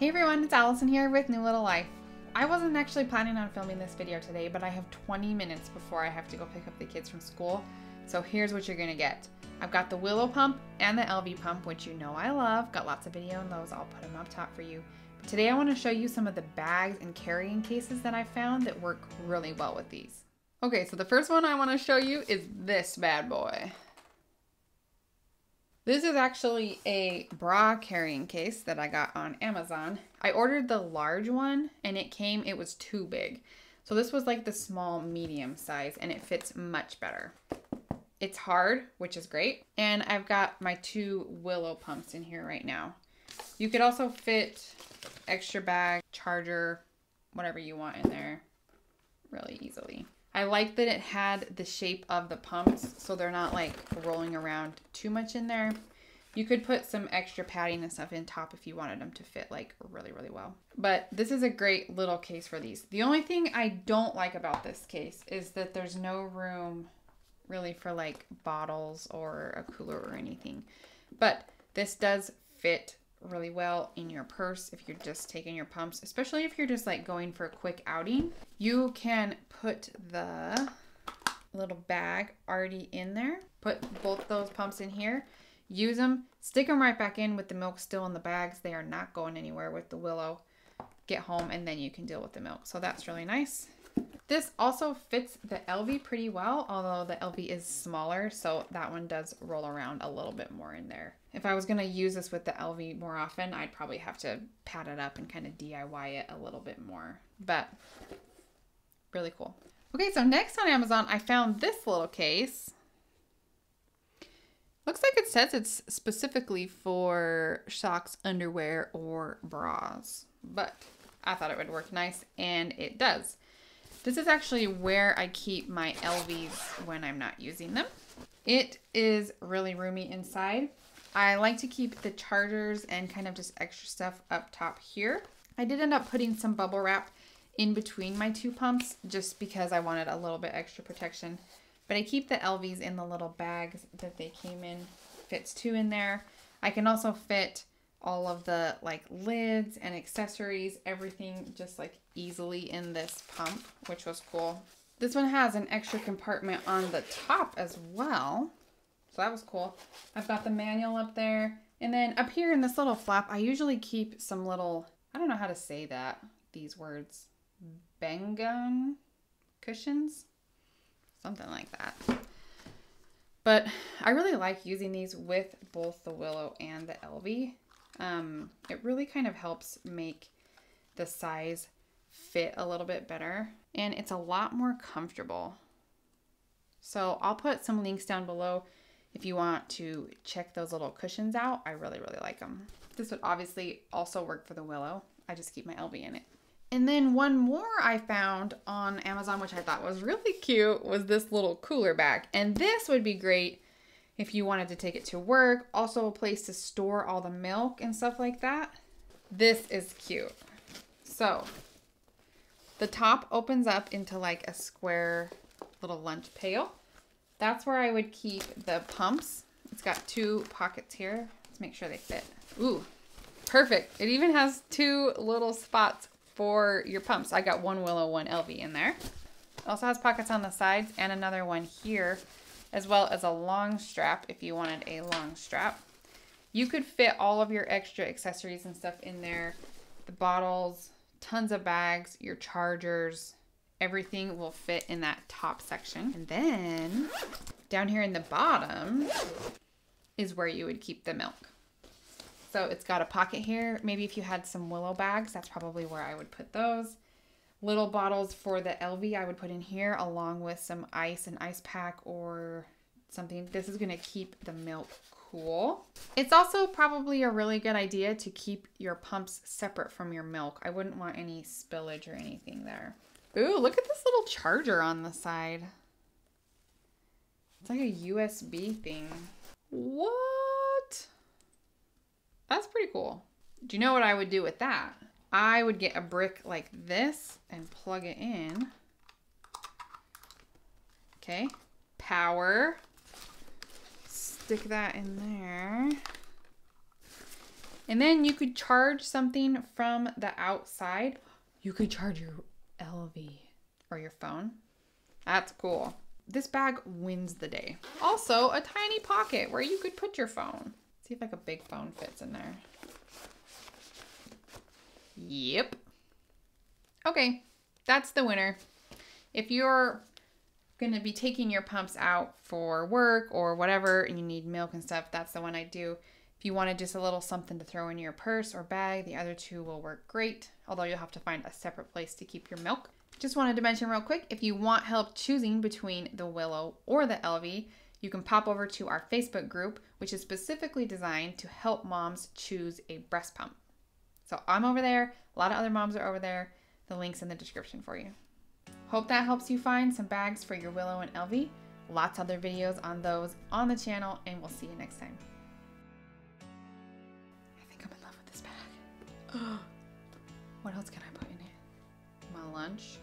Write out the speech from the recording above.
Hey everyone, it's Allison here with New Little Life. I wasn't actually planning on filming this video today, but I have 20 minutes before I have to go pick up the kids from school, so here's what you're gonna get. I've got the Willow Pump and the Elvie Pump, which you know I love. Got lots of video on those, I'll put them up top for you. But today I wanna show you some of the bags and carrying cases that I found that work really well with these. Okay, so the first one I wanna show you is this bad boy. This is actually a bra carrying case that I got on Amazon. I ordered the large one and it was too big. So this was like the small medium size and it fits much better. It's hard, which is great. And I've got my two Willow Pumps in here right now. You could also fit extra bag, charger, whatever you want in there really easily. I like that it had the shape of the pumps so they're not like rolling around too much in there. You could put some extra padding and stuff in top if you wanted them to fit like really, really well. But this is a great little case for these. The only thing I don't like about this case is that there's no room really for like bottles or a cooler or anything. But this does fit really well in your purse if you're just taking your pumps, especially if you're just like going for a quick outing. You can put the little bag already in there, put both those pumps in here, use them, stick them right back in with the milk still in the bags. They are not going anywhere with the Willow. Get home and then you can deal with the milk. So that's really nice. This also fits the Elvie pretty well, although the Elvie is smaller, so that one does roll around a little bit more in there. If I was gonna use this with the Elvie more often, I'd probably have to pad it up and kind of DIY it a little bit more, but really cool. Okay, so next on Amazon, I found this little case. Looks like it says it's specifically for socks, underwear, or bras, but I thought it would work nice, and it does. This is actually where I keep my Elvies when I'm not using them. It is really roomy inside. I like to keep the chargers and kind of just extra stuff up top here. I did end up putting some bubble wrap in between my two pumps just because I wanted a little bit extra protection. But I keep the Elvies in the little bags that they came in. Fits two in there. I can also fit all of the like lids and accessories, everything just like easily in this pump, which was cool. This one has an extra compartment on the top as well. So that was cool. I've got the manual up there. And then up here in this little flap, I usually keep some little, I don't know how to say that, these words, BeauGen cushions, something like that. But I really like using these with both the Willow and the Elvie. It really kind of helps make the size fit a little bit better and it's a lot more comfortable. So I'll put some links down below if you want to check those little cushions out. I really, really like them. This would obviously also work for the Willow. I just keep my Elvie in it. And then one more I found on Amazon, which I thought was really cute, was this little cooler bag. And this would be great if you wanted to take it to work, also a place to store all the milk and stuff like that. This is cute. So the top opens up into like a square little lunch pail. That's where I would keep the pumps. It's got two pockets here. Let's make sure they fit. Ooh, perfect. It even has two little spots for your pumps. I got one Willow, one Elvie in there. It also has pockets on the sides and another one here, as well as a long strap if you wanted a long strap. You could fit all of your extra accessories and stuff in there. The bottles, tons of bags, your chargers, everything will fit in that top section. And then down here in the bottom is where you would keep the milk. So it's got a pocket here. Maybe if you had some Willow bags, that's probably where I would put those. Little bottles for the Elvie I would put in here along with some ice, an ice pack or something. This is gonna keep the milk cool. It's also probably a really good idea to keep your pumps separate from your milk. I wouldn't want any spillage or anything there. Ooh, look at this little charger on the side. It's like a USB thing. What? That's pretty cool. Do you know what I would do with that? I would get a brick like this and plug it in. Okay, power. Stick that in there. And then you could charge something from the outside. You could charge your Elvie or your phone. That's cool. This bag wins the day. Also, a tiny pocket where you could put your phone. Let's see if like a big phone fits in there. Yep. Okay, that's the winner. If you're gonna be taking your pumps out for work or whatever and you need milk and stuff, that's the one I do. If you wanted just a little something to throw in your purse or bag, the other two will work great, although you'll have to find a separate place to keep your milk. Just wanted to mention real quick, if you want help choosing between the Willow or the Elvie, you can pop over to our Facebook group, which is specifically designed to help moms choose a breast pump. So I'm over there, a lot of other moms are over there. The link's in the description for you. Hope that helps you find some bags for your Willow and Elvie. Lots of other videos on those on the channel, and we'll see you next time. I think I'm in love with this bag. What else can I put in it? My lunch.